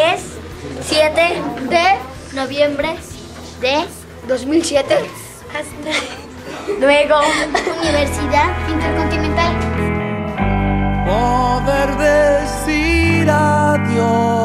es 7 de noviembre de 2007. Hasta luego. Universidad Intercontinental. Poder decir adiós.